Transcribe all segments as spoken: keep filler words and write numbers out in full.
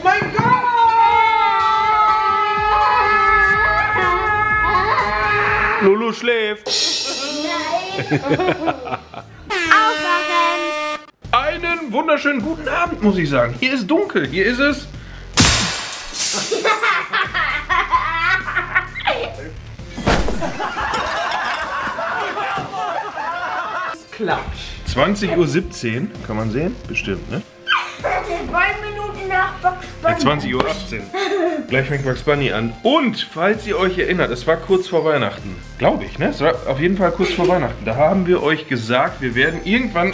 Oh mein Gott! Lulu schläft. Nein. Aufwachen. Einen wunderschönen guten Abend, muss ich sagen. Hier ist dunkel. Hier ist es... zwanzig Uhr siebzehn, kann man sehen? Bestimmt, ne? zwei Minuten nach Bugs Bunny. Ja, zwanzig Uhr achtzehn. Gleich fängt Bugs Bunny an. Und, falls ihr euch erinnert, es war kurz vor Weihnachten. Glaube ich, ne? Es war auf jeden Fall kurz vor Weihnachten. Da haben wir euch gesagt, wir werden irgendwann...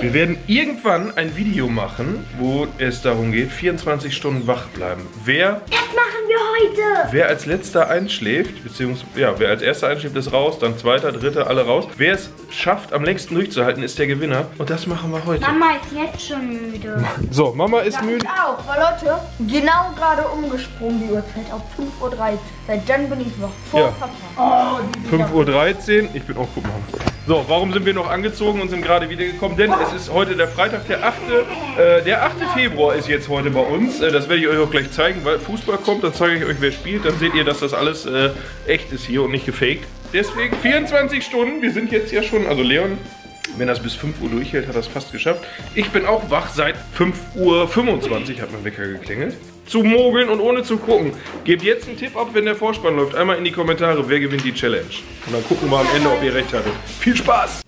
Wir werden irgendwann ein Video machen, wo es darum geht, vierundzwanzig Stunden wach bleiben. Wer... Das machen wir heute! Wer als letzter einschläft, beziehungsweise... Ja, wer als erster einschläft, ist raus, dann zweiter, dritter, alle raus. Wer es schafft, am längsten durchzuhalten, ist der Gewinner. Und das machen wir heute. Mama ist jetzt schon müde. So, Mama ist müde. Ich auch, weil Leute, genau gerade umgesprungen, die Uhrzeit auf fünf Uhr dreißig. Seit dann bin ich noch voll ja. oh, fünf Uhr dreizehn, ich bin auch... Guck mal. So, warum sind wir noch angezogen und sind gerade wieder gekommen? Denn es ist heute der Freitag, der achte Äh, der achte Februar ist jetzt heute bei uns. Äh, das werde ich euch auch gleich zeigen, weil Fußball kommt. Dann zeige ich euch, wer spielt. Dann seht ihr, dass das alles äh, echt ist hier und nicht gefaked. Deswegen vierundzwanzig Stunden. Wir sind jetzt ja schon, also Leon, wenn das bis fünf Uhr durchhält, hat das fast geschafft. Ich bin auch wach seit fünf Uhr fünfundzwanzig, hat mein Wecker geklingelt. Zu mogeln und ohne zu gucken. Gebt jetzt einen Tipp ab, wenn der Vorspann läuft. Einmal in die Kommentare, wer gewinnt die Challenge. Und dann gucken wir am Ende, ob ihr recht hattet. Viel Spaß!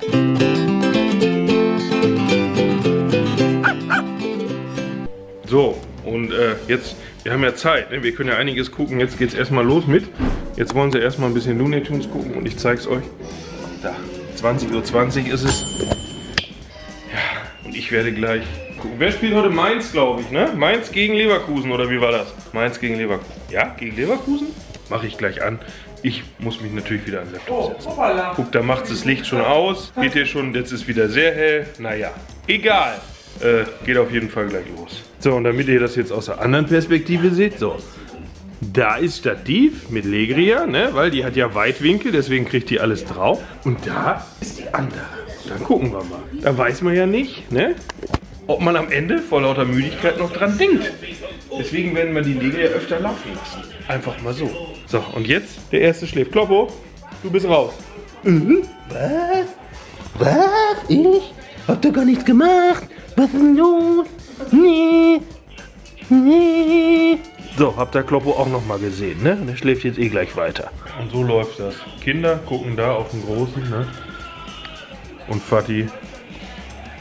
So, und äh, jetzt, wir haben ja Zeit, ne? Wir können ja einiges gucken. Jetzt geht's erstmal los mit. Jetzt wollen sie erstmal ein bisschen Looney Tunes gucken und ich zeig's euch. Da. zwanzig Uhr zwanzig ist es. Ja, und ich werde gleich gucken. Wer spielt heute Mainz, glaube ich, ne? Mainz gegen Leverkusen, oder wie war das? Mainz gegen Leverkusen. Ja, gegen Leverkusen? Mache ich gleich an. Ich muss mich natürlich wieder an den Laptop setzen. Oh, guck, da macht das Licht schon aus. Geht hier schon, jetzt ist wieder sehr hell. Naja, egal. Äh, geht auf jeden Fall gleich los. So, und damit ihr das jetzt aus der anderen Perspektive seht, so. Da ist Stativ mit Legria, ne? Weil die hat ja Weitwinkel, deswegen kriegt die alles drauf. Und da ist die andere. Dann gucken wir mal. Da weiß man ja nicht, ne? Ob man am Ende vor lauter Müdigkeit noch dran denkt. Deswegen werden wir die Legria öfter laufen lassen. Einfach mal so. So, und jetzt der erste schläft. Kloppo, du bist raus. Mhm. Was? Was? Ich? Hab doch gar nichts gemacht. Was ist denn los? Nee. Nee. So, habt ihr Kloppo auch noch mal gesehen, ne? Der schläft jetzt eh gleich weiter. Und so läuft das. Kinder gucken da auf den Großen, ne? Und Fatih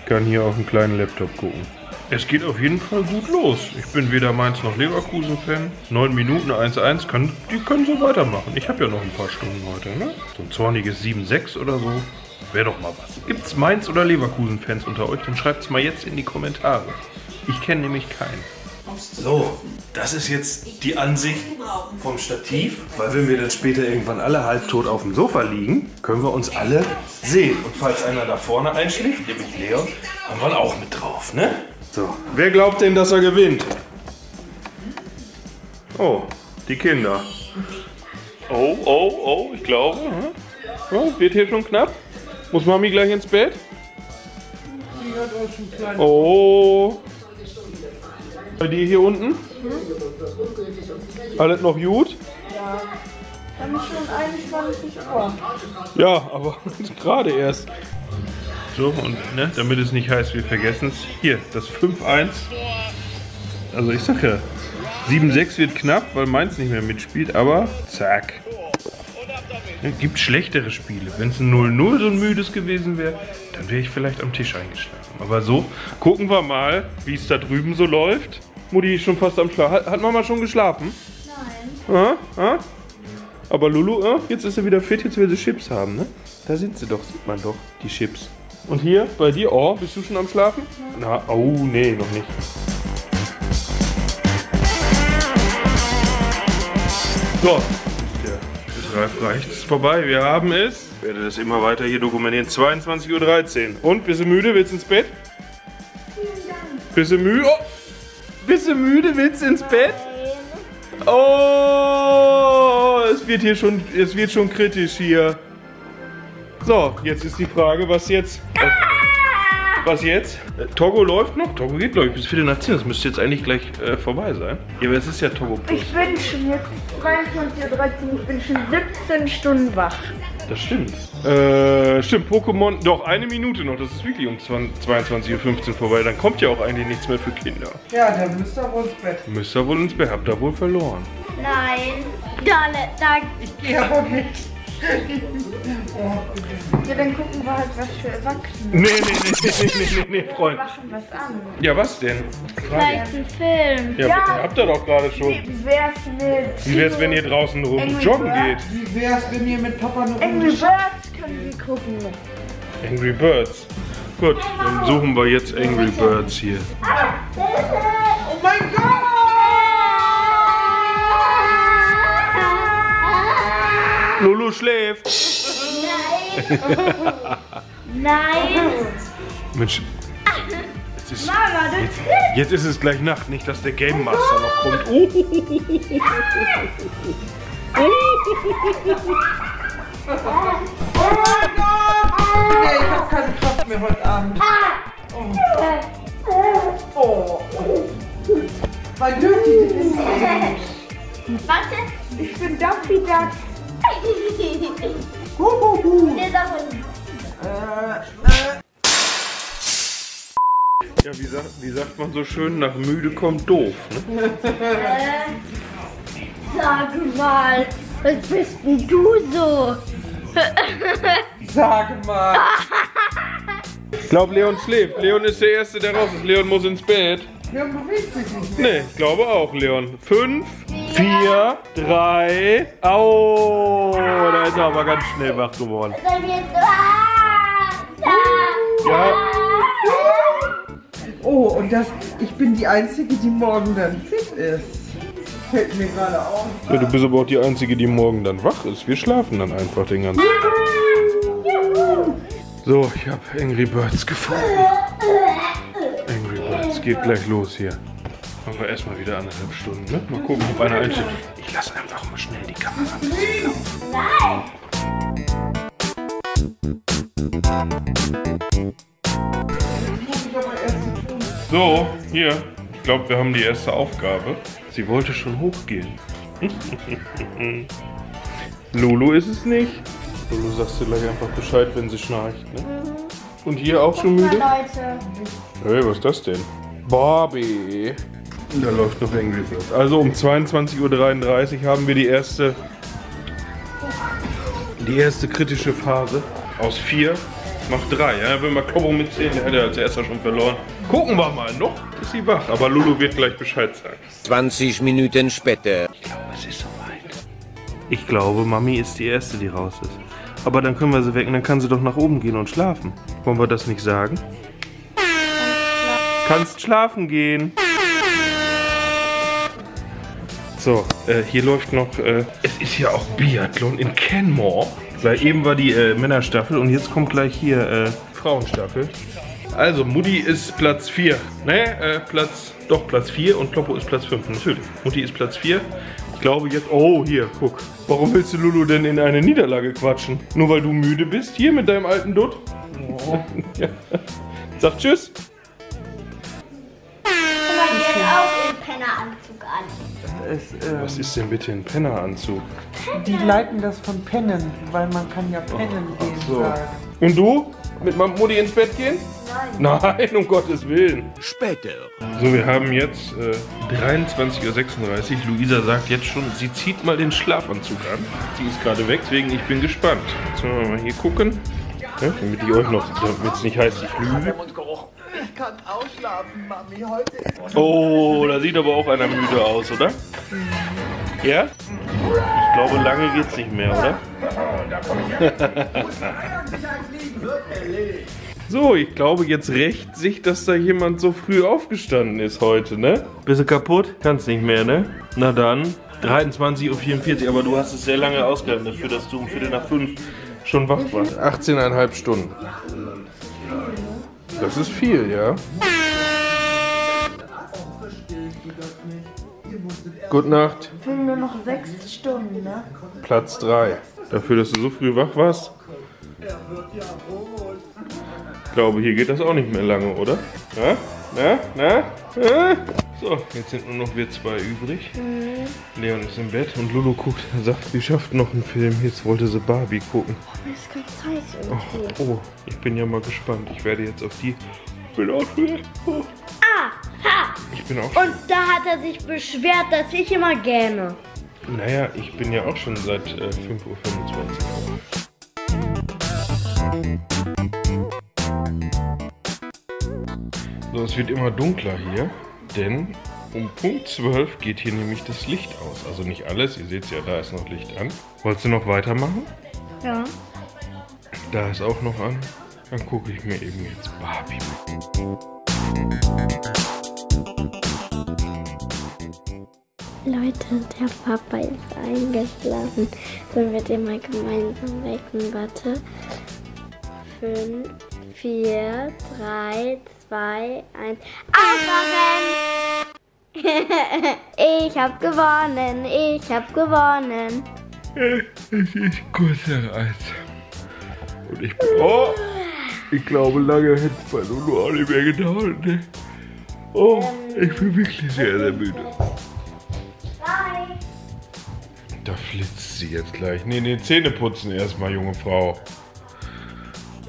kann hier auf den kleinen Laptop gucken. Es geht auf jeden Fall gut los. Ich bin weder Mainz noch Leverkusen-Fan. neun Minuten, eins eins, können, die können so weitermachen. Ich habe ja noch ein paar Stunden heute, ne? So ein zorniges sieben sechs oder so. Wäre doch mal was. Gibt's Mainz- oder Leverkusen-Fans unter euch? Dann schreibt's mal jetzt in die Kommentare. Ich kenne nämlich keinen. So, das ist jetzt die Ansicht vom Stativ, weil wenn wir dann später irgendwann alle halbtot auf dem Sofa liegen, können wir uns alle sehen. Und falls einer da vorne einschläft, nämlich Leon, haben wir ihn auch mit drauf, ne? So, wer glaubt denn, dass er gewinnt? Oh, die Kinder. Oh, oh, oh, ich glaube, hm? Ja, wird hier schon knapp. Muss Mami gleich ins Bett? Oh. Bei dir hier unten? Mhm. Alles noch gut? Ja. Dann ist schon einundzwanzig Uhr. Ja, aber gerade erst. So, und ne, damit es nicht heißt, wir vergessen es. Hier, das fünf eins. Also ich sag ja, sieben sechs wird knapp, weil Mainz nicht mehr mitspielt, aber zack. Es gibt schlechtere Spiele. Wenn es ein null null so ein müdes gewesen wäre, dann wäre ich vielleicht am Tisch eingeschlafen. Aber so, gucken wir mal, wie es da drüben so läuft. Mutti ist schon fast am Schlaf. Hat, hat Mama schon geschlafen? Nein. Aha, aha. Aber Lulu, aha, jetzt ist sie wieder fit, jetzt will sie Chips haben, ne? Da sind sie doch, sieht man doch, die Chips. Und hier, bei dir, oh, bist du schon am Schlafen? Ja. Na, oh, nee, noch nicht. So. Reicht es vorbei, wir haben es. Ich werde das immer weiter hier dokumentieren. zweiundzwanzig Uhr dreizehn. Und, bist du müde? Willst du ins Bett? Vielen Dank. Bist du müde? Oh. Bist du müde? Willst du ins Bett? Oh, es wird hier schon, es wird schon kritisch hier. So, jetzt ist die Frage, was jetzt... Was jetzt? Äh, Toggo läuft noch? Toggo geht, glaube ich, bis Viertel nach zehn. Das müsste jetzt eigentlich gleich äh, vorbei sein. Ja, aber es ist ja Toggo Plus. Ich bin schon jetzt zweiundzwanzig Uhr dreizehn, ich bin schon siebzehn Stunden wach. Das stimmt. Äh, stimmt, Pokémon, doch eine Minute noch. Das ist wirklich um zweiundzwanzig Uhr fünfzehn vorbei. Dann kommt ja auch eigentlich nichts mehr für Kinder. Ja, dann müsst ihr wohl ins Bett. Müsst ihr wohl ins Bett. Habt ihr wohl verloren. Nein. Dalle, danke. Ich gehe aber mit. Ja, dann gucken wir halt was für Erwachsene. Nee, nee, nee, nee, nee, nee, nee, Freund. Wir machen was an. Ja, was denn? Vielleicht ein Film. Ja, ja. Habt ihr doch gerade schon. Wie wär's mit... Wie wär's, wenn ihr draußen eine Runde joggen geht? Wie wär's, wenn ihr mit Papa eine Runde... Angry Birds können wir gucken. Angry Birds. Gut, dann suchen wir jetzt Angry Birds hier. Oh mein Gott! Lulu schläft. Nein. Nein. Mensch. Jetzt ist, Mama, das jetzt, jetzt ist es gleich Nacht, nicht dass der Game Master noch kommt. Oh. Oh. Oh mein Gott. Nee, ich hab keine Kraft mehr heute Abend. Oh. Oh. Weil nötig das ist. Warte. Ich bin Duffy Duck. Ja, wie sagt, wie sagt man so schön, nach müde kommt doof, ne? Sag mal, was bist denn du so? Sag mal. Ich glaube, Leon schläft. Leon ist der Erste, der raus ist. Leon muss ins Bett. Leon bewegt sich nicht mehr. Nee, ich glaube auch, Leon. Fünf. Vier, drei, au, da ist er aber ganz schnell wach geworden. Ja. Oh, und das, ich bin die Einzige, die morgen dann fit ist. Fällt mir gerade auf. Ja, du bist aber auch die Einzige, die morgen dann wach ist. Wir schlafen dann einfach den ganzen Tag. So, ich habe Angry Birds gefunden. Angry Birds geht gleich los hier. Machen wir erstmal wieder anderthalb Stunden, ne? Mal gucken, ob einer einsteht. Ich lasse einfach mal schnell die Kamera an. Nein! So, hier. Ich glaube, wir haben die erste Aufgabe. Sie wollte schon hochgehen. Lulu ist es nicht. Lulu, sagst du gleich einfach Bescheid, wenn sie schnarcht, ne? Und hier auch schon müde? Hey, was ist das denn? Barbie. Da läuft noch Angry Birds. Also um zweiundzwanzig Uhr dreiunddreißig haben wir die erste, die erste kritische Phase. Aus vier macht drei. Ja, wenn wir Toggo mitzählen, der hat ja als erster schon verloren. Gucken wir mal, noch ist sie wach. Aber Lulu wird gleich Bescheid sagen. zwanzig Minuten später. Ich glaube, es ist soweit. Ich glaube, Mami ist die Erste, die raus ist. Aber dann können wir sie wecken, dann kann sie doch nach oben gehen und schlafen. Wollen wir das nicht sagen? Kannst schlafen gehen. So, äh, hier läuft noch, äh, es ist ja auch Biathlon in Canmore. Weil eben war die äh, Männerstaffel und jetzt kommt gleich hier äh, Frauenstaffel. Also Mutti ist Platz vier. Ne, äh, Platz, doch Platz vier und Kloppo ist Platz fünf. Natürlich, Mutti ist Platz vier. Ich glaube jetzt, oh hier, guck. Warum willst du Lulu denn in eine Niederlage quatschen? Nur weil du müde bist, hier mit deinem alten Dutt? Oh. Ja. Sag tschüss. Auch den Penneranzug an. Es, ähm, was ist denn bitte ein Penneranzug? Die leiten das von Pennen, weil man kann ja Pennen oh, gehen so. Sagen. Und du? Mit meinem Mutti ins Bett gehen? Nein. Nein, um Gottes Willen. Später. So, wir haben jetzt äh, dreiundzwanzig Uhr sechsunddreißig. Luisa sagt jetzt schon, sie zieht mal den Schlafanzug an. Sie ist gerade weg, deswegen ich bin gespannt. Jetzt wollen wir mal hier gucken. Ja, damit ich euch noch, damit es nicht heißt, ich lüge. Ich kann ausschlafen, Mami, heute. Oh, da sieht aber auch einer müde aus, oder? Ja? Ich glaube, lange geht's nicht mehr, oder? So, ich glaube, jetzt rächt sich, dass da jemand so früh aufgestanden ist heute, ne? Bist du kaputt? Kannst nicht mehr, ne? Na dann, dreiundzwanzig Uhr vierundvierzig, aber du hast es sehr lange ausgehalten dafür, dass du um Viertel nach fünf schon wach warst. achtzehn Komma fünf Stunden. Das ist viel, ja. Gute Nacht. Wir haben nur noch sechs Stunden, ne? Platz drei. Dafür, dass du so früh wach warst. Er wird ja rot. Ich glaube, hier geht das auch nicht mehr lange, oder? Na? Na? Na? Na? So, jetzt sind nur noch wir zwei übrig. Mhm. Leon ist im Bett und Lulu guckt, sagt, sie schafft noch einen Film. Jetzt wollte sie Barbie gucken. Oh, ist ganz heiß irgendwie. Oh, oh, ich bin ja mal gespannt. Ich werde jetzt auf die... Ich bin auch schwer. Oh. Ah, ha. Ich bin auch schwer. Und da hat er sich beschwert, dass ich immer gähne. Naja, ich bin ja auch schon seit äh, fünf Uhr fünfundzwanzig. So, es wird immer dunkler hier. Denn um Punkt zwölf geht hier nämlich das Licht aus. Also nicht alles, ihr seht es ja, da ist noch Licht an. Wolltest du noch weitermachen? Ja. Da ist auch noch an. Dann gucke ich mir eben jetzt Barbie an. Leute, der Papa ist eingeschlafen. Sollen wir den mal gemeinsam wecken? Warte. fünf, vier, drei, zwei. zwei, eins, aufwachen! Ich hab gewonnen, ich hab gewonnen. Es ist kurz nach eins. Und ich bin, oh, ich glaube, lange hätte es bei Lulu auch nicht mehr gedauert. Ne? Oh, ähm, ich bin wirklich sehr, sehr müde. Bye. Da flitzt sie jetzt gleich. Nee, nee, Zähne putzen erstmal, junge Frau.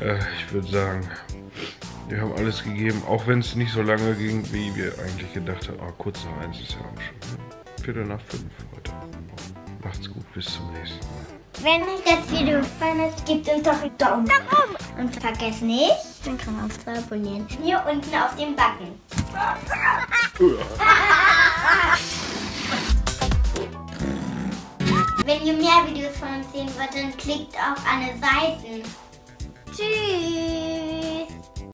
Äh, ich würde sagen... Wir haben alles gegeben, auch wenn es nicht so lange ging, wie wir eigentlich gedacht haben. Ah, kurz nach eins ist ja auch schon. Ne? Viertel nach fünf heute. Macht's gut, bis zum nächsten Mal. Wenn euch das Video gefallen hat, gebt uns doch einen Daumen nach oben. Und vergesst nicht, den Kanal zu abonnieren. Hier unten auf dem Backen. Wenn ihr mehr Videos von uns sehen wollt, dann klickt auf alle Seiten. Tschüss.